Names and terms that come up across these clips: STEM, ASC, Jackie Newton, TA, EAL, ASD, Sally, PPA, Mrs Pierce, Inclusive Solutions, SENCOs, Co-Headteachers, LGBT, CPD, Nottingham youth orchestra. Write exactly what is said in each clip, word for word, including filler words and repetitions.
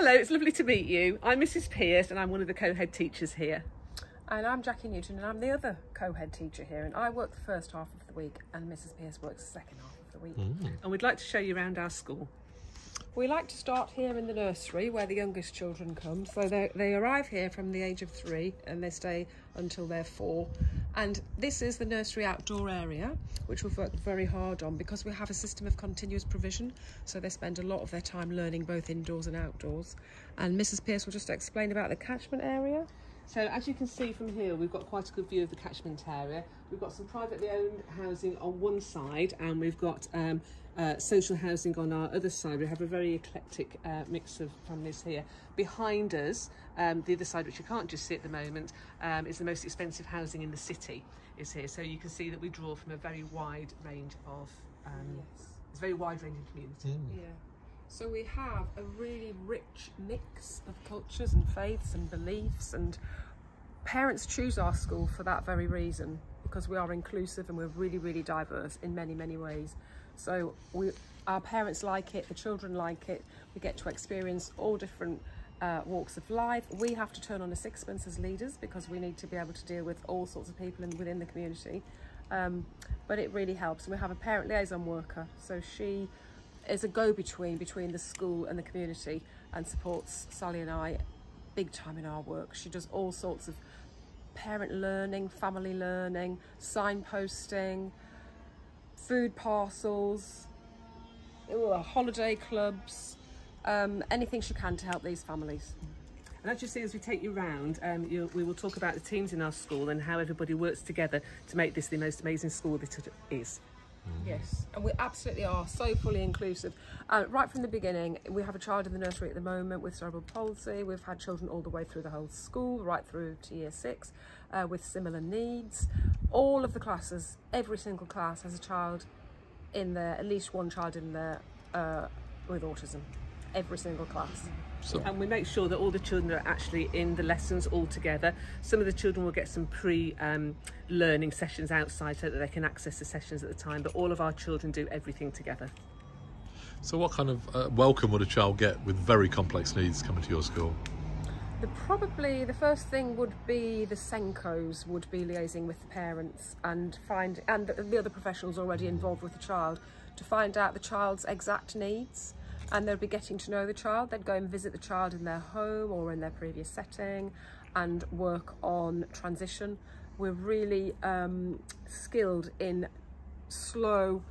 Hello, it's lovely to meet you. I'm Mrs Pierce and I'm one of the co-head teachers here. And I'm Jackie Newton and I'm the other co-head teacher here, and I work the first half of the week and Mrs Pierce works the second half of the week. Mm. And we'd like to show you around our school. We like to start here in the nursery where the youngest children come. So they, they arrive here from the age of three and they stay until they're four. And this is the nursery outdoor area, which we've worked very hard on because we have a system of continuous provision. So they spend a lot of their time learning both indoors and outdoors. And Mrs Pierce will just explain about the catchment area. So as you can see from here, we've got quite a good view of the catchment area. We've got some privately owned housing on one side and we've got um, uh, social housing on our other side. We have a very eclectic uh, mix of families here. Behind us, um, the other side, which you can't just see at the moment, um, is the most expensive housing in the city is here. So you can see that we draw from a very wide range of, um, yes. It's a very wide range of community. Mm. Yeah. So we have a really rich mix of cultures and faiths and beliefs, and parents choose our school for that very reason, because we are inclusive and we're really, really diverse in many, many ways. So we, our parents like it, the children like it, we get to experience all different uh, walks of life. We have to turn on a sixpence as leaders because we need to be able to deal with all sorts of people in, within the community. Um, but it really helps. We have a parent liaison worker, so she is a go-between between the school and the community and supports Sally and I big time in our work. She does all sorts of parent learning, family learning, signposting, food parcels, holiday clubs, um, anything she can to help these families. And as you see, as we take you round, um, you, we will talk about the teams in our school and how everybody works together to make this the most amazing school that it is. Yes, and we absolutely are so fully inclusive. Uh, right from the beginning, we have a child in the nursery at the moment with cerebral palsy. We've had children all the way through the whole school, right through to year six, uh, with similar needs. All of the classes, every single class has a child in there, at least one child in there uh, with autism, every single class. So. And we make sure that all the children are actually in the lessons all together. Some of the children will get some pre-learning um, sessions outside so that they can access the sessions at the time, but all of our children do everything together. So what kind of uh, welcome would a child get with very complex needs coming to your school? The, probably the first thing would be the SENCOs would be liaising with the parents and, find, and the, the other professionals already involved with the child to find out the child's exact needs. And they'll be getting to know the child. They'd go and visit the child in their home or in their previous setting and work on transition. We're really um, skilled in slow,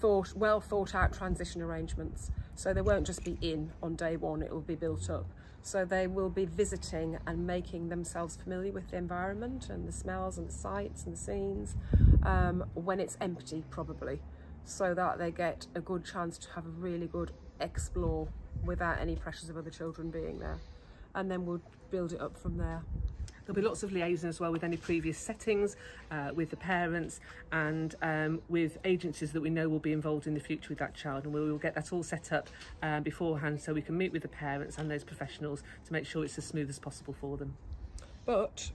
thought, well thought out transition arrangements. So they won't just be in on day one, it will be built up. So they will be visiting and making themselves familiar with the environment and the smells and the sights and the scenes um, when it's empty probably, so that they get a good chance to have a really good explore without any pressures of other children being there, and then we'll build it up from there. There'll be lots of liaison as well with any previous settings, uh, with the parents and um, with agencies that we know will be involved in the future with that child, and we will get that all set up uh, beforehand so we can meet with the parents and those professionals to make sure it's as smooth as possible for them. But,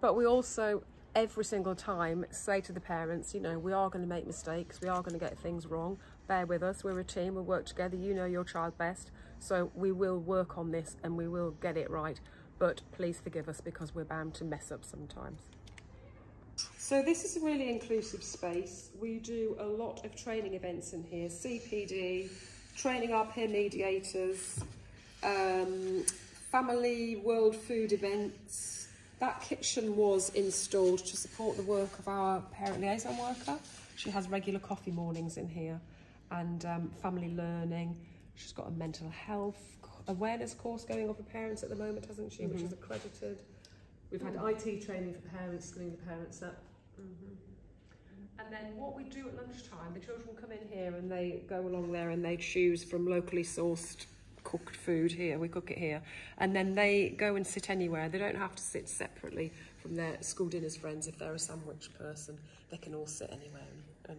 but we also every single time say to the parents, you know, we are going to make mistakes, we are going to get things wrong, bear with us, we're a team, we'll work together, you know your child best, so we will work on this and we will get it right, but please forgive us because we're bound to mess up sometimes. So this is a really inclusive space. We do a lot of training events in here, C P D, training our peer mediators, um, family world food events. That kitchen was installed to support the work of our parent liaison worker. She has regular coffee mornings in here and um, family learning. She's got a mental health awareness course going on for parents at the moment, hasn't she, mm-hmm. which is accredited. We've had mm-hmm. I T training for parents, skilling the parents up. Mm-hmm. And then what we do at lunchtime, the children come in here and they go along there and they choose from locally sourced cooked food here, we cook it here, and then they go and sit anywhere. They don't have to sit separately from their school dinners friends. If they're a sandwich person, they can all sit anywhere, and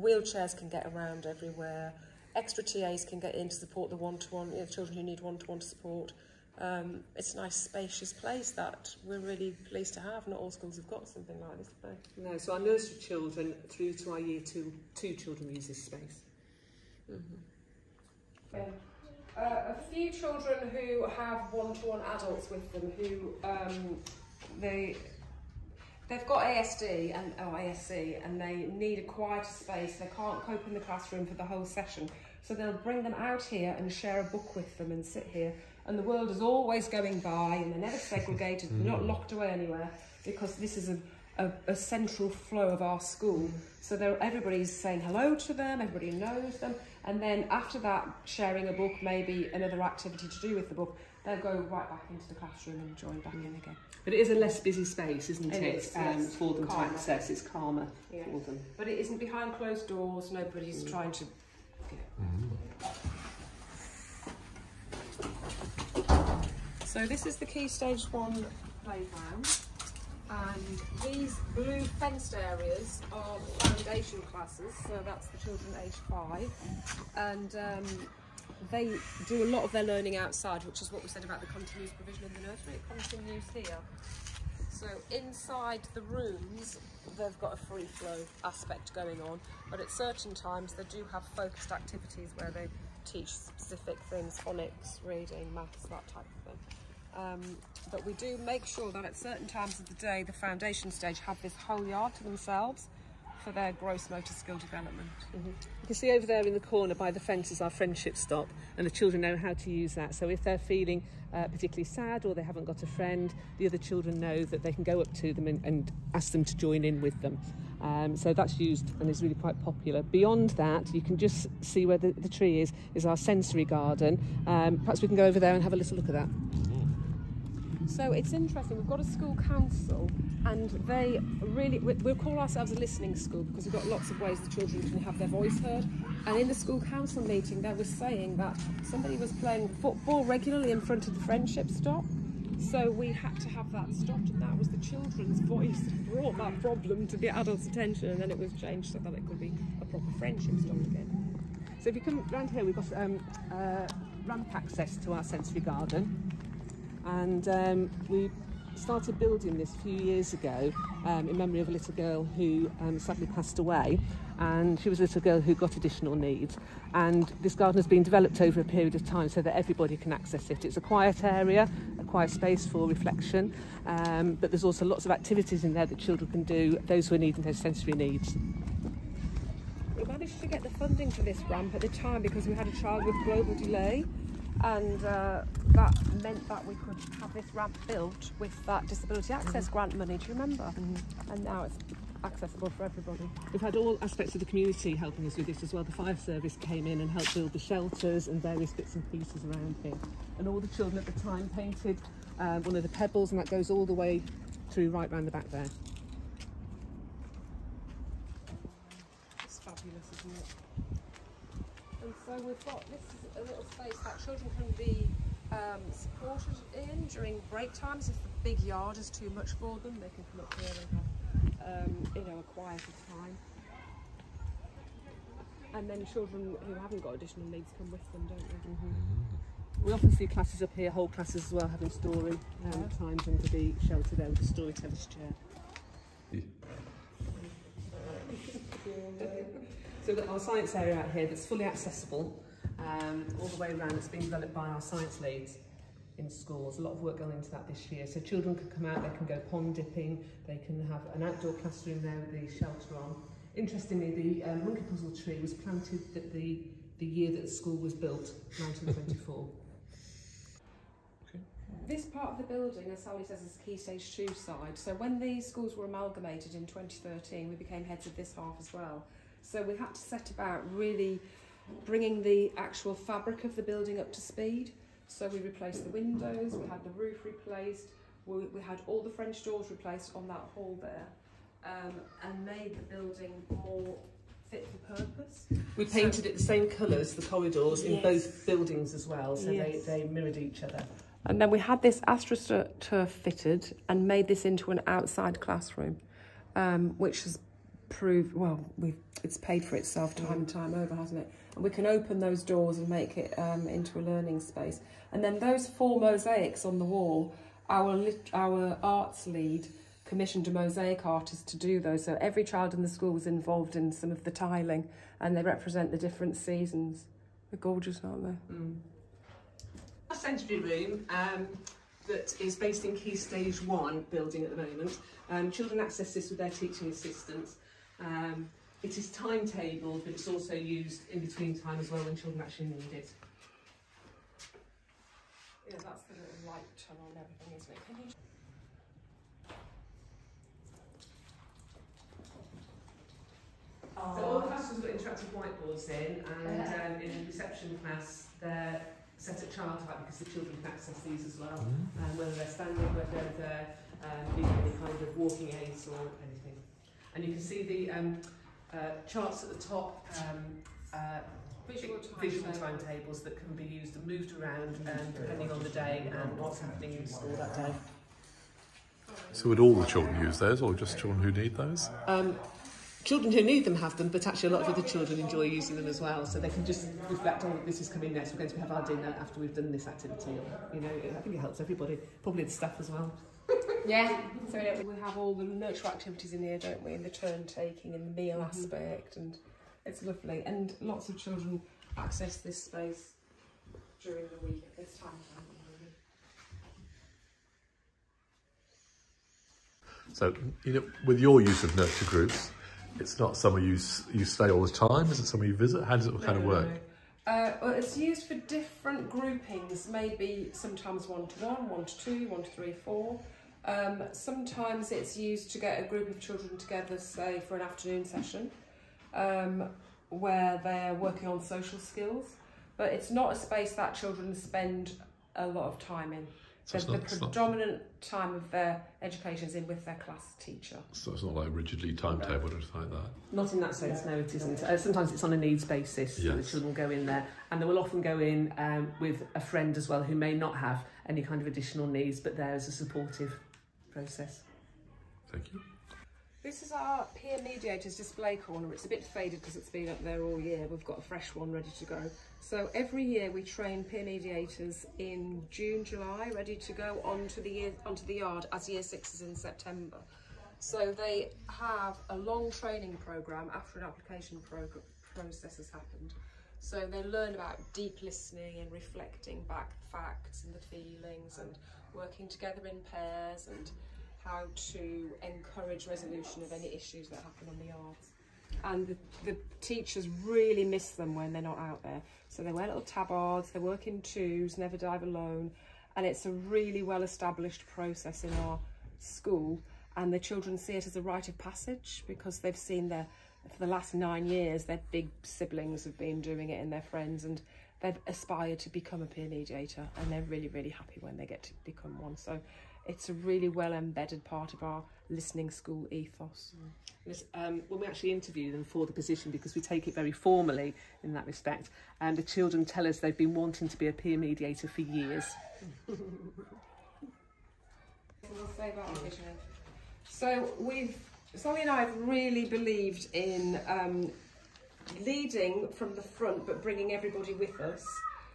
wheelchairs can get around everywhere. Extra T As can get in to support the one-to-one, you know, children who need one-to-one support. Um, it's a nice spacious place that we're really pleased to have. Not all schools have got something like this today. No, so our nursery children through to our year two, two children use this space. Mm-hmm. Yeah. few children who have one-to-one adults with them who um, they, they've got A S D and or A S C and they need a quieter space. They can't cope in the classroom for the whole session. So they'll bring them out here and share a book with them and sit here. And the world is always going by and they're never segregated. Mm. They're not locked away anywhere because this is a, a, a central flow of our school. So everybody's saying hello to them, everybody knows them. And then after that, sharing a book, maybe another activity to do with the book, they'll go right back into the classroom and join back in again. But it is a less busy space, isn't it? It is, um, yes. For them calmer. To access, it's calmer yeah. for them. But it isn't behind closed doors, nobody's mm. trying to... So this is the Key Stage one playground, and these blue fenced areas are foundation classes, so that's the children aged five, and um, they do a lot of their learning outside, which is what we said about the continuous provision in the nursery. It continues here. So inside the rooms, they've got a free flow aspect going on, but at certain times they do have focused activities where they teach specific things, phonics, reading, maths, that type of thing. Um, but we do make sure that at certain times of the day, the foundation stage have this whole yard to themselves for their gross motor skill development. Mm-hmm. You can see over there in the corner by the fence is our friendship stop, and the children know how to use that. So if they're feeling uh, particularly sad or they haven't got a friend, the other children know that they can go up to them and, and ask them to join in with them. Um, so that's used and is really quite popular. Beyond that, you can just see where the, the tree is, is our sensory garden. Um, perhaps we can go over there and have a little look at that. So it's interesting, we've got a school council and they really, we, we'll call ourselves a listening school because we've got lots of ways the children can have their voice heard. And in the school council meeting they were saying that somebody was playing football regularly in front of the friendship stop. So we had to have that stopped, and that was the children's voice that brought that problem to the adults' attention, and then it was changed so that it could be a proper friendship stop again. So if you come round here, we've got um, uh, ramp access to our sensory garden. And um, we started building this a few years ago um, in memory of a little girl who um, sadly passed away, and she was a little girl who got additional needs, and this garden has been developed over a period of time so that everybody can access it. It's a quiet area, a quiet space for reflection, um, but there's also lots of activities in there that children can do, those who are needing those sensory needs. We managed to get the funding for this ramp at the time because we had a child with global delay, and uh, that meant that we could have this ramp built with that disability access mm-hmm. grant money, do you remember? Mm-hmm. And now it's accessible for everybody. We've had all aspects of the community helping us with this as well. The fire service came in and helped build the shelters and various bits and pieces around here. And all the children at the time painted uh, one of the pebbles, and that goes all the way through right round the back there. It's fabulous, isn't it? And so we've got, this is a little space that children can be um, supported in during break times. If the big yard is too much for them, they can come up here and have, um, you know, a quieter time. And then children who haven't got additional needs come with them, don't they? Mm-hmm. We often see classes up here, whole classes as well, having story um, yeah. times under the shelter there with the storyteller's chair. Yeah. So we've got our science area out here that's fully accessible um, all the way around. It's been developed by our science leads in schools. A lot of work going into that this year. So children can come out, they can go pond dipping, they can have an outdoor classroom there with the shelter on. Interestingly, the um, monkey puzzle tree was planted at the, the year that the school was built, nineteen twenty-four. This part of the building, as Sally says, is Key Stage two side. So when the schools were amalgamated in twenty thirteen, we became heads of this half as well. So we had to set about really bringing the actual fabric of the building up to speed. So we replaced the windows, we had the roof replaced, we, we had all the French doors replaced on that hall there, um, and made the building more fit for purpose. We painted so, it the same colours, the corridors, yes. in both buildings as well, so yes. they, they mirrored each other. And then we had this AstroTurf fitted and made this into an outside classroom, um, which has proved, well, we've, it's paid for itself time and time over, hasn't it? And we can open those doors and make it um, into a learning space. And then those four mosaics on the wall, our, lit our arts lead commissioned a mosaic artist to do those. So every child in the school was involved in some of the tiling, and they represent the different seasons. They're gorgeous, aren't they? Mm. sensory room um, that is based in Key Stage one building at the moment. Um, children access this with their teaching assistants. Um, it is timetabled, but it's also used in between time as well when children actually need it. Yeah, that's the little light tunnel and everything, isn't it? Can you... So all the classes got interactive whiteboards in, and um, in reception class they're set at child type because the children can access these as well, mm. um, whether they're standing, whether they're um, doing any kind of walking aids or anything. And you can see the um, uh, charts at the top, um, uh, visual, time visual timetables that can be used and moved around um, depending on the day and what's happening in school that day. So would all the children use those, or just children who need those? Um, Children who need them have them, but actually a lot of other children enjoy using them as well, so they can just reflect on, oh, this is coming next, we're going to have our dinner after we've done this activity. You know, I think it helps everybody, probably the staff as well. Yeah, so we have all the nurture activities in here, don't we, and the turn taking and the meal mm-hmm. aspect, and it's lovely, and lots of children access this space during the week at this time. So, you know, with your use of nurture groups, it's not somewhere you you stay all the time. Is it somewhere you visit? How does it kind no, of work? No. Uh, well, it's used for different groupings. Maybe sometimes one to one, one to two, one to three, four. Um, sometimes it's used to get a group of children together, say for an afternoon session, um, where they're working on social skills. But it's not a space that children spend a lot of time in. So the not, predominant time of their education is in with their class teacher. So it's not like rigidly timetabled or anything like that? Not in that sense, no, no it isn't. Uh, sometimes it's on a needs basis, yes. So the children go in there, and they will often go in um, with a friend as well who may not have any kind of additional needs, but there is a supportive process. Thank you. This is our peer mediators display corner. It's a bit faded because it's been up there all year. We've got a fresh one ready to go. So every year we train peer mediators in June, July, ready to go onto the year, onto the yard as year six is in September. So they have a long training programme after an application program process has happened. So they learn about deep listening and reflecting back the facts and the feelings and working together in pairs and how to encourage resolution of any issues that happen on the yards. And the, the teachers really miss them when they're not out there. So they wear little tabards, they work in twos, never dive alone. And it's a really well-established process in our school. And the children see it as a rite of passage because they've seen their, for the last nine years, their big siblings have been doing it and their friends. And they've aspired to become a peer mediator. And they're really, really happy when they get to become one. So it's a really well embedded part of our listening school ethos. Mm. Um, when we actually interview them for the position, because we take it very formally in that respect, and the children tell us they've been wanting to be a peer mediator for years. So we've, Sally and I have really believed in um, leading from the front, but bringing everybody with us.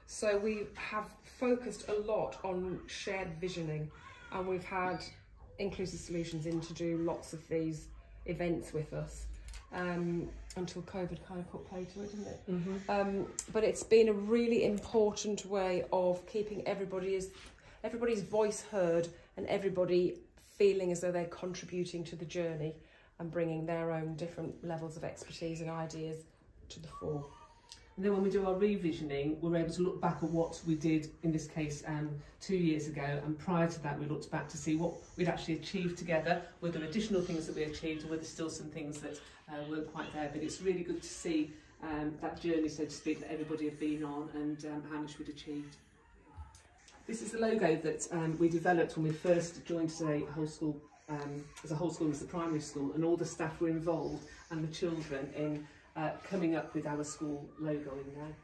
So we have focused a lot on shared visioning. And we've had Inclusive Solutions in to do lots of these events with us um, until COVID kind of put play to it, didn't it? Mm-hmm. um, but it's been a really important way of keeping everybody's, everybody's voice heard and everybody feeling as though they're contributing to the journey and bringing their own different levels of expertise and ideas to the fore. And then when we do our revisioning, we're able to look back at what we did, in this case, um, two years ago. And prior to that, we looked back to see what we'd actually achieved together. Were there additional things that we achieved, or were there still some things that uh, weren't quite there? But it's really good to see um, that journey, so to speak, that everybody had been on and um, how much we'd achieved. This is the logo that um, we developed when we first joined today whole school, um, as a whole school, as a primary school. And all the staff were involved, and the children, in Uh, coming up with our school logo in there.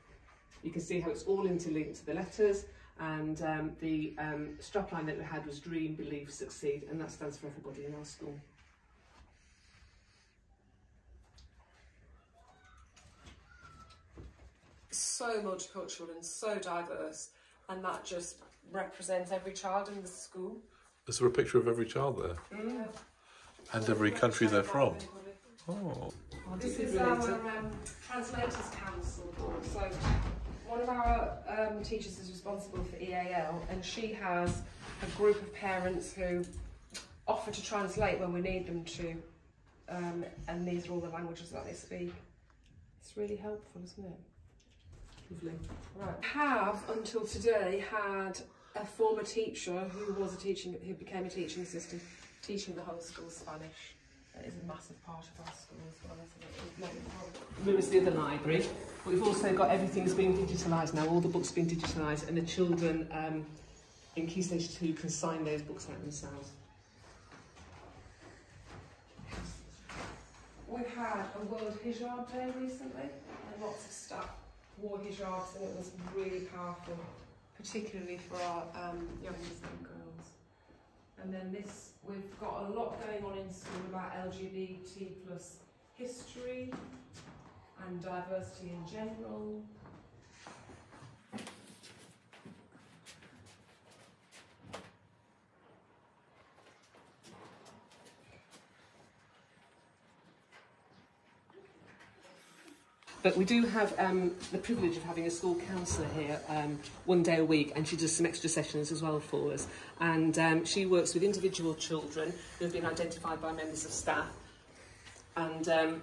You can see how it's all interlinked to the letters, and um, the um, strapline that we had was Dream, Believe, Succeed, and that stands for everybody in our school. So multicultural and so diverse, and that just represents every child in the school. Is there a picture of every child there? Mm. And every country they're from? Oh. This is our um, Translators Council, so One of our um, teachers is responsible for E A L, and she has a group of parents who offer to translate when we need them to, um, and these are all the languages that they speak. It's really helpful, isn't it? Lovely. Right. I have, until today, had a former teacher who was a teaching, who became a teaching assistant, teaching the whole school Spanish. That is a massive part of our school as well, isn't it? Mirrors the other library. We've also got everything's being digitalised now, all the books being digitalised, and the children um, in Key Stage two can sign those books out themselves. We've had a World Hijab Day recently, and lots of staff wore hijabs, and it was really powerful, particularly for our um, young Muslim girls. And then this, we've got a lot going on in school about L G B T plus history and diversity in general. But we do have um, the privilege of having a school counsellor here um, one day a week, and she does some extra sessions as well for us. And um, she works with individual children who have been identified by members of staff. And um,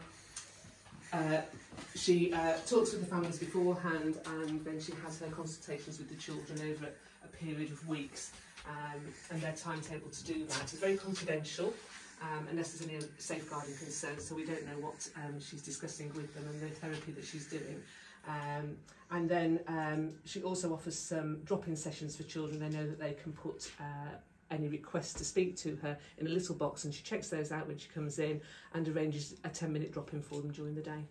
uh, she uh, talks with the families beforehand, and then she has her consultations with the children over a period of weeks, um, and their timetable to do that. It's very confidential. Um, unless there's any safeguarding concerns, so we don't know what um, she's discussing with them and the therapy that she's doing. Um, and then um, she also offers some drop-in sessions for children. They know that they can put uh, any requests to speak to her in a little box, and she checks those out when she comes in and arranges a ten minute drop-in for them during the day.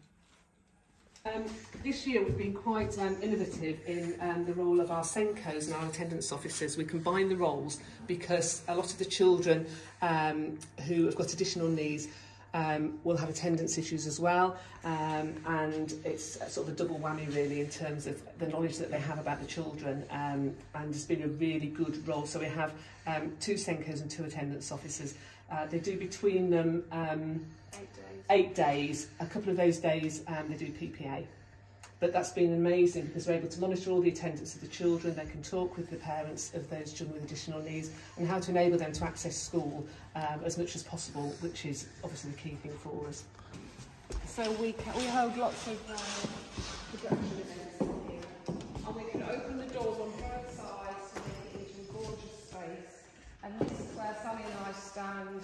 Um, this year we've been quite um, innovative in um, the role of our SENCOs and our attendance officers. We combine the roles because a lot of the children um, who have got additional needs um, will have attendance issues as well, um, and it's sort of a double whammy really in terms of the knowledge that they have about the children, um, and it's been a really good role. So we have um, two SENCOs and two attendance officers. Uh, they do between them um, eight days. eight days. A couple of those days um, they do P P A. But that's been amazing because we're able to monitor all the attendance of the children. They can talk with the parents of those children with additional needs and how to enable them to access school um, as much as possible, which is obviously the key thing for us. So we, can, we hold lots of uh, production events here, and we can open the doors on both sides to make it into a gorgeous space. And this is where Sally and I stand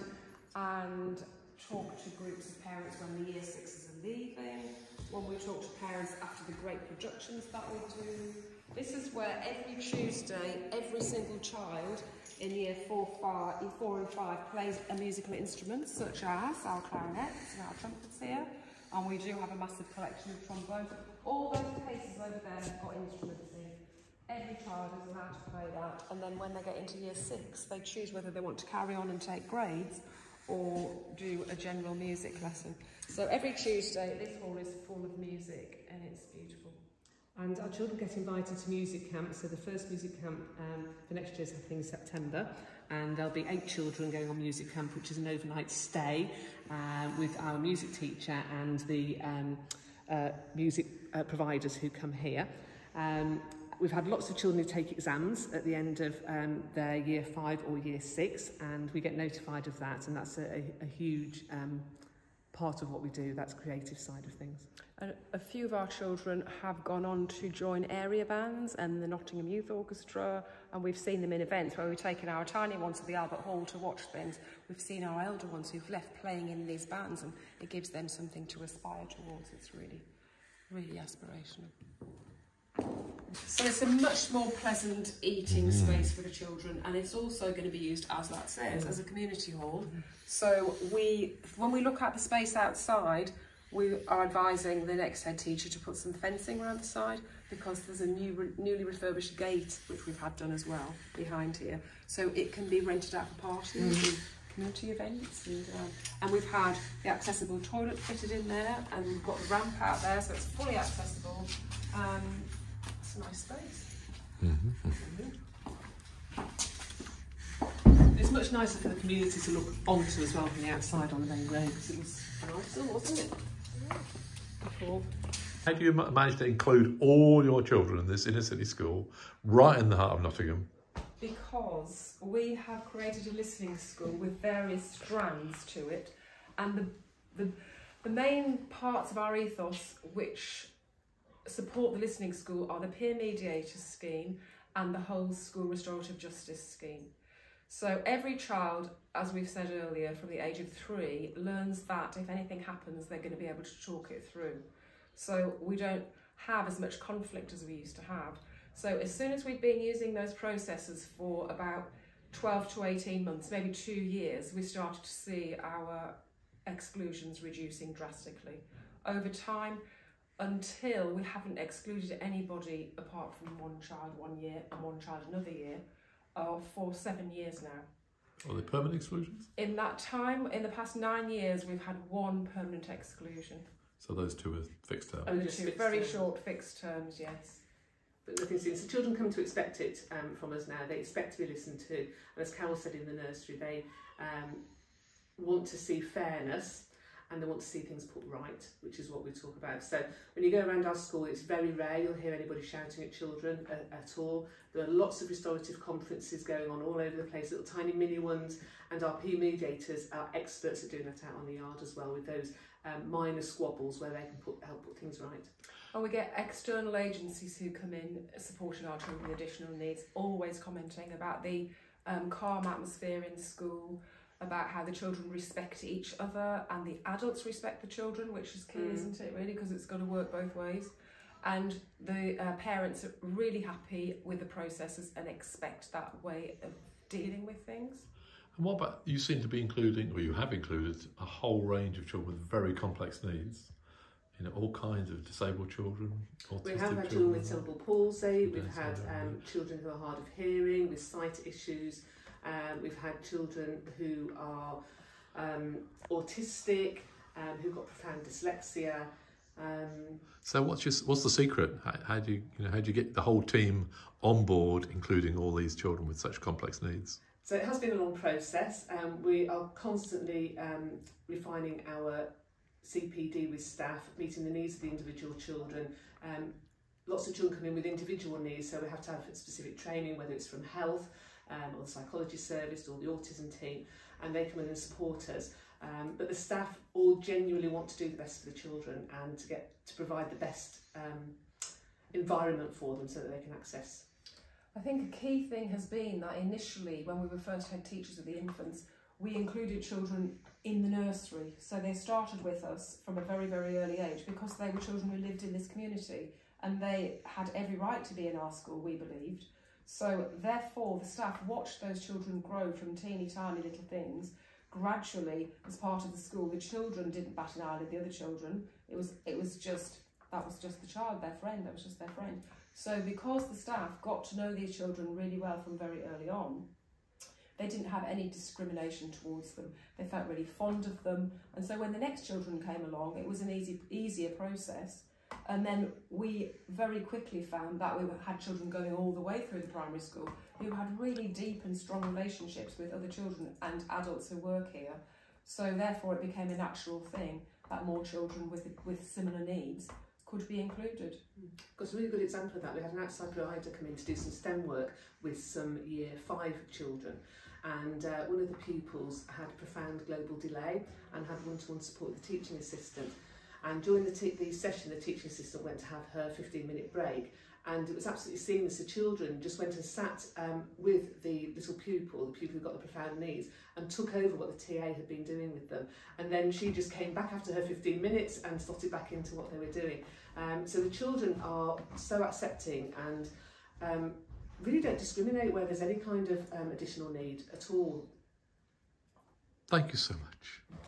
and talk to groups of parents when the year sixes are leaving, when we talk to parents after the great productions that we do. This is where every Tuesday, every single child in year four, five, year four and five plays a musical instrument, such as our clarinets and our trumpets here, and we do have a massive collection of trombones. All those cases over there have got instruments in. Every child is allowed to play that, and then when they get into year six, they choose whether they want to carry on and take grades or do a general music lesson. So every Tuesday this hall is full of music, and it's beautiful. And our children get invited to music camp, so the first music camp um, for next year's I think September, and there'll be eight children going on music camp, which is an overnight stay uh, with our music teacher and the um, uh, music uh, providers who come here. Um, We've had lots of children who take exams at the end of um, their year five or year six, and we get notified of that, and that's a, a huge um, part of what we do. That's the creative side of things. A, a few of our children have gone on to join area bands and the Nottingham Youth Orchestra, and we've seen them in events where we've taken our tiny ones to the Albert Hall to watch things. We've seen our elder ones who've left playing in these bands, and it gives them something to aspire towards. It's really, really aspirational. So it's a much more pleasant eating space for the children, and it's also going to be used, as that says, as a community hall. So we, when we look at the space outside, we are advising the next head teacher to put some fencing around the side, because there's a new, newly refurbished gate, which we've had done as well, behind here. So it can be rented out for parties mm-hmm. and community events. And, um, and we've had the accessible toilet fitted in there, and we've got the ramp out there, so it's fully accessible. Um, Nice space. Mm-hmm. Mm-hmm. It's much nicer for the community to look onto as well from the outside on the main road, because it was nicer, wasn't it? Yeah. Before. How do you manage to include all your children in this inner city school, right in the heart of Nottingham? Because we have created a listening school with various strands to it, and the, the, the main parts of our ethos which support the listening school are the peer mediator scheme and the whole school restorative justice scheme. So every child, as we've said earlier, from the age of three, learns that if anything happens, they're going to be able to talk it through. So we don't have as much conflict as we used to have. So as soon as we've been using those processes for about twelve to eighteen months, maybe two years, we started to see our exclusions reducing drastically over time, until we haven't excluded anybody apart from one child one year and one child another year uh, for seven years now. Are they permanent exclusions? In that time, in the past nine years, we've had one permanent exclusion. So those two are fixed terms? And the two very short fixed terms, yes. But the thing is, the children come to expect it um, from us now. They expect to be listened to. And as Carol said in the nursery, they um, want to see fairness, and they want to see things put right, which is what we talk about. So when you go around our school, it's very rare you'll hear anybody shouting at children at, at all. There are lots of restorative conferences going on all over the place, little tiny mini ones, and our peer mediators are experts at doing that out on the yard as well, with those um, minor squabbles where they can put, help put things right. And we get external agencies who come in supporting our children with additional needs, always commenting about the um, calm atmosphere in school, about how the children respect each other and the adults respect the children, which is key, mm. isn't it, really, because it's got to work both ways. And the uh, parents are really happy with the processes and expect that way of dealing with things. And what about, you seem to be including, or you have included, a whole range of children with very complex needs. You know, all kinds of disabled children. We have had children, children with cerebral palsy, we've had um, children who are hard of hearing, with sight issues. Um, we've had children who are um, autistic, um, who've got profound dyslexia. Um, so what's your, what's the secret? How, how do you, you know, how do you get the whole team on board, including all these children with such complex needs? So it has been a long process. Um, we are constantly um, refining our C P D with staff, meeting the needs of the individual children. Um, lots of children come in with individual needs, so we have to have specific training, whether it's from health, Um, or the psychology service, or the autism team, and they come in and support us. Um, but the staff all genuinely want to do the best for the children and to get to provide the best um, environment for them so that they can access. I think a key thing has been that initially, when we were first head teachers of the infants, we included children in the nursery. So they started with us from a very, very early age, because they were children who lived in this community and they had every right to be in our school, we believed. So therefore the staff watched those children grow from teeny tiny little things gradually as part of the school. The children didn't bat an eye at the other children. It was, it was just, that was just the child, their friend, that was just their friend. So because the staff got to know these children really well from very early on, they didn't have any discrimination towards them. They felt really fond of them. And so when the next children came along, it was an easy, easier process. And then we very quickly found that we had children going all the way through the primary school who had really deep and strong relationships with other children and adults who work here. So therefore it became a natural thing that more children with, with similar needs could be included. Because a really good example of that, we had an outside provider come in to do some STEM work with some year five children. And uh, one of the pupils had profound global delay and had one-to-one support with the teaching assistant. And during the, the session, the teaching assistant went to have her fifteen minute break. And it was absolutely seamless. The children just went and sat um, with the little pupil, the pupil who got the profound needs, and took over what the T A had been doing with them. And then she just came back after her fifteen minutes and slotted back into what they were doing. Um, so the children are so accepting and um, really don't discriminate where there's any kind of um, additional need at all. Thank you so much.